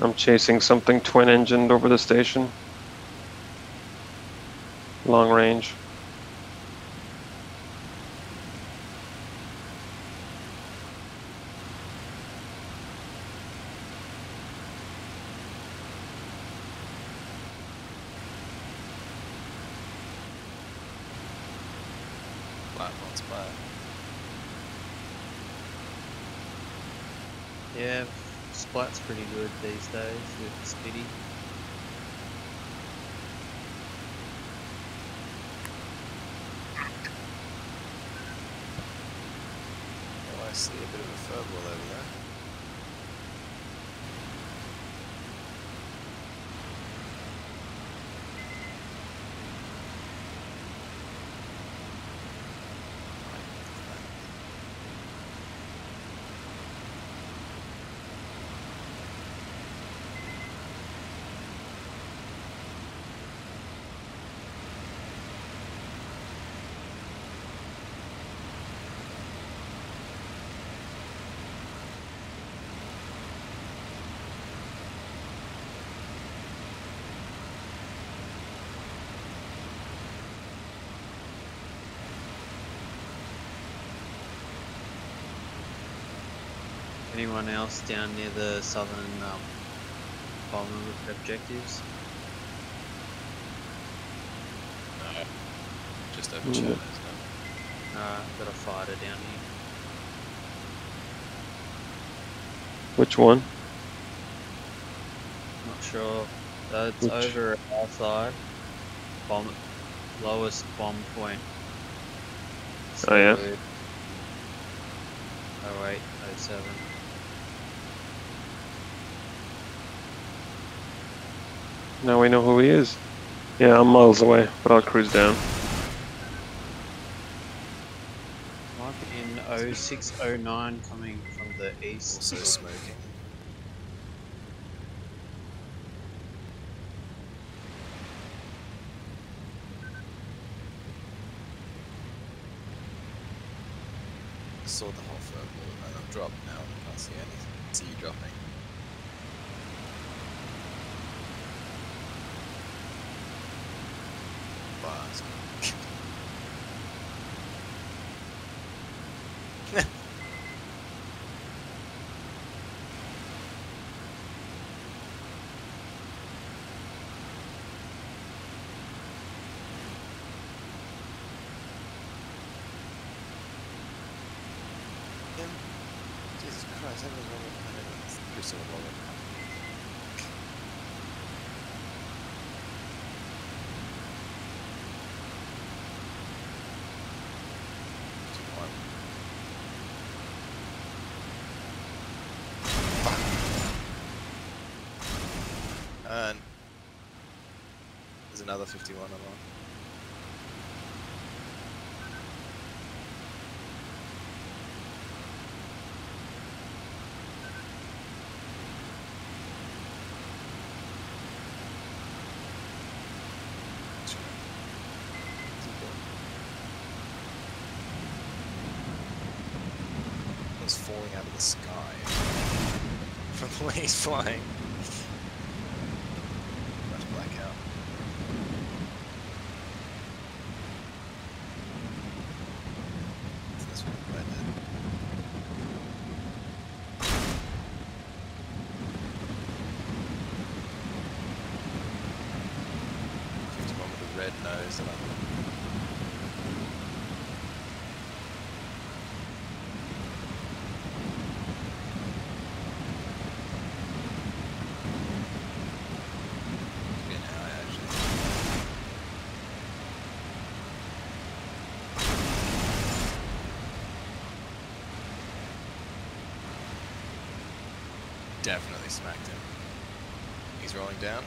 I'm chasing something twin-engined over the station. Long range. Yeah, Splat's pretty good these days with Speedy. Oh, I see a bit of a furball over there. Anyone else down near the southern bomber objectives? No. Just over China. Got a fighter down here. Which one? Not sure. It's which? Over our side. Bomb, lowest bomb point. So oh yeah. 08, 07. Now we know who he is. Yeah, I'm miles away, but I'll cruise down. Might be in 06, 09 coming from the east. Also smoking. I saw the whole furball and I've dropped now and I can't see anything. I see you dropping. Jesus Christ, that was one of the planets. You're so low. There's another 51 along. He's falling out of the sky from the way he's flying. Definitely smacked him. He's rolling down.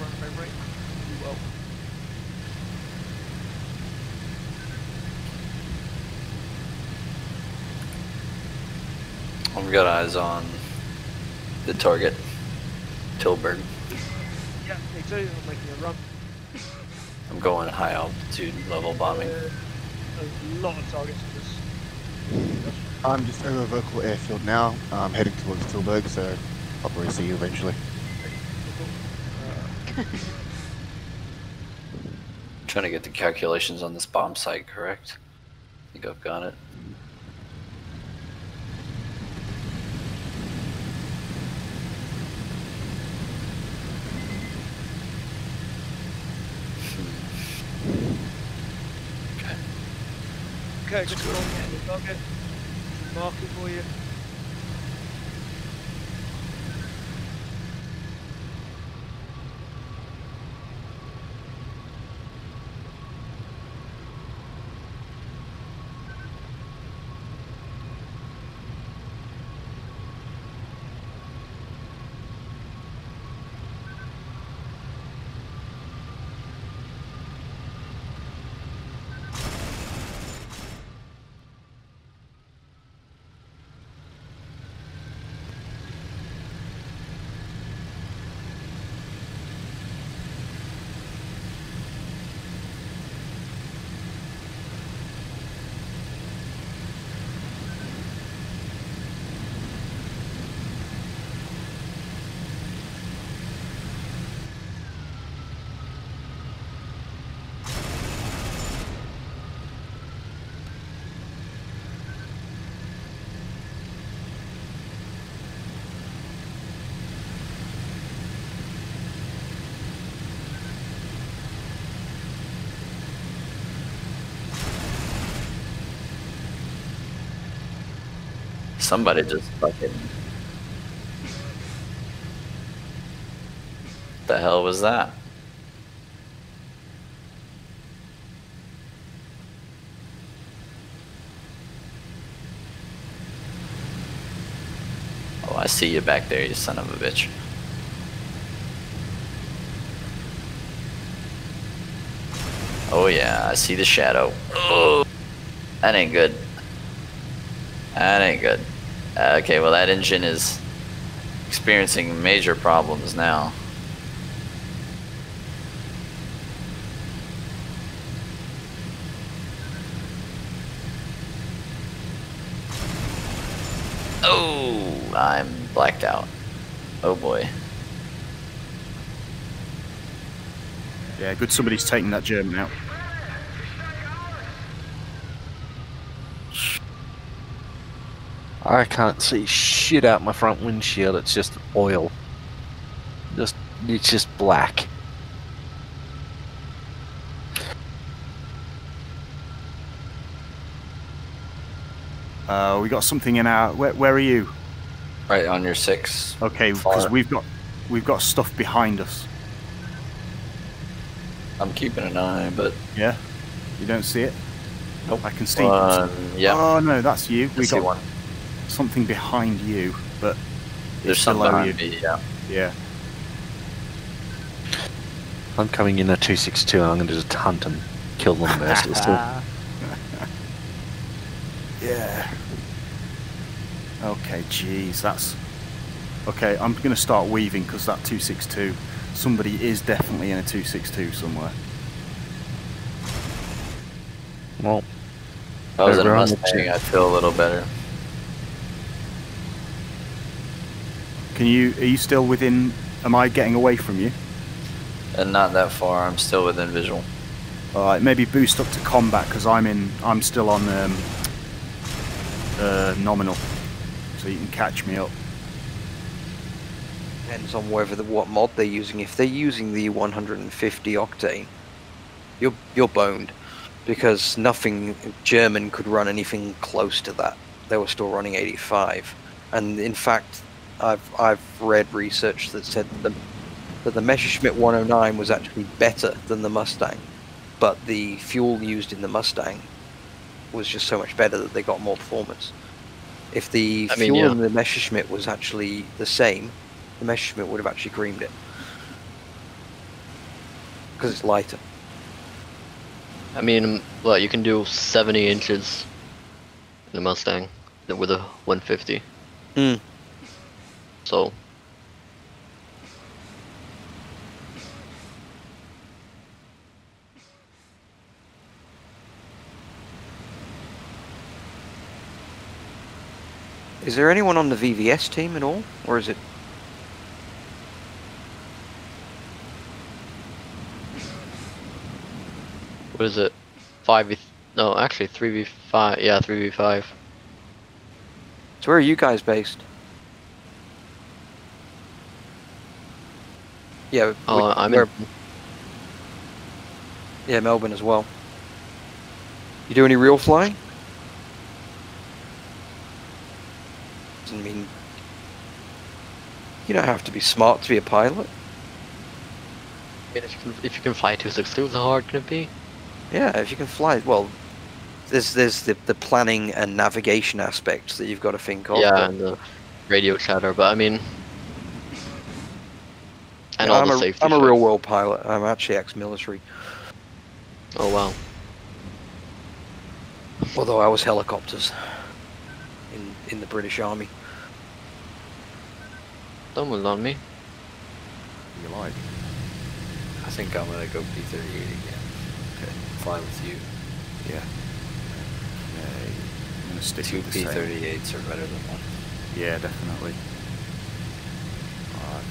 Run my right. Whoa. I've got eyes on the target, Tilburg. Yeah, they tell you I'm making a run. I'm going high altitude level bombing. A lot of targets in this. I'm just over a vertical airfield now. I'm heading towards Tilburg, so I'll probably see you eventually. Trying to get the calculations on this bomb site correct. I think I've got it. Okay, just go get the target. Mark it for you. Somebody just fucking... What the hell was that? Oh, I see you back there, you son of a bitch. Oh yeah, I see the shadow. Oh, that ain't good. That ain't good. Okay, well that engine is experiencing major problems now. Oh, I'm blacked out. Oh boy. Yeah, good somebody's taking that German out. I can't see shit out my front windshield, it's just oil. It's just black. We got something in our... Where are you? Right on your 6. Okay, because we've got stuff behind us. I'm keeping an eye, but... Yeah? You don't see it? Nope. I can see... yeah. Oh no, that's you. We got one. Something behind you, but there's something behind me, yeah. Yeah. I'm coming in at 262 and I'm going to just hunt and kill them mercilessly. Yeah. Okay, jeez, that's... Okay, I'm going to start weaving because that 262, somebody is definitely in a 262 somewhere. Well, if I was in a Mustang, I'd feel a little better. Can you, are you still within, am I getting away from you? And not that far, I'm still within visual. Alright, maybe boost up to combat, because I'm still on nominal. So you can catch me up. Depends on whether what mod they're using. If they're using the 150 octane, you're boned. Because nothing German could run anything close to that. They were still running 85. And in fact, I've read research that said that the Messerschmitt 109 was actually better than the Mustang, but the fuel used in the Mustang was just so much better that they got more performance. If the fuel in the Messerschmitt was actually the same, the Messerschmitt would have actually creamed it because it's lighter. I mean, well, you can do 70 inches in the Mustang with a 150. Mm. So Is there anyone on the VVS team at all, or is it? What is it? 5v? No, actually 3v5. Yeah, 3v5. So where are you guys based? Yeah, I'm in. Yeah, Melbourne as well. You do any real flying? I mean, you don't have to be smart to be a pilot. I mean, if you can fly 262, how hard can it be? Yeah, if you can fly, well, there's the planning and navigation aspects that you've got to think of. Yeah, and the radio chatter, but I mean, and all the safety. I'm a real world pilot. I'm actually ex-military. Oh wow. Although I was helicopters in the British Army. Someone's on me. You like? I think I'm gonna go P38 again. Okay, fly with you. Yeah. Okay. I'm gonna stick with the P38s are better than one. Yeah, definitely. Alright.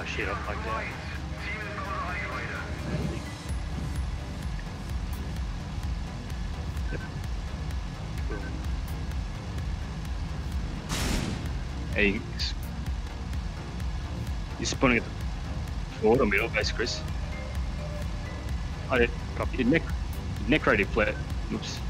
my shit up like that. Hey, you're spawning at the forward on middle base, Chris. I did necro did flat. Oops.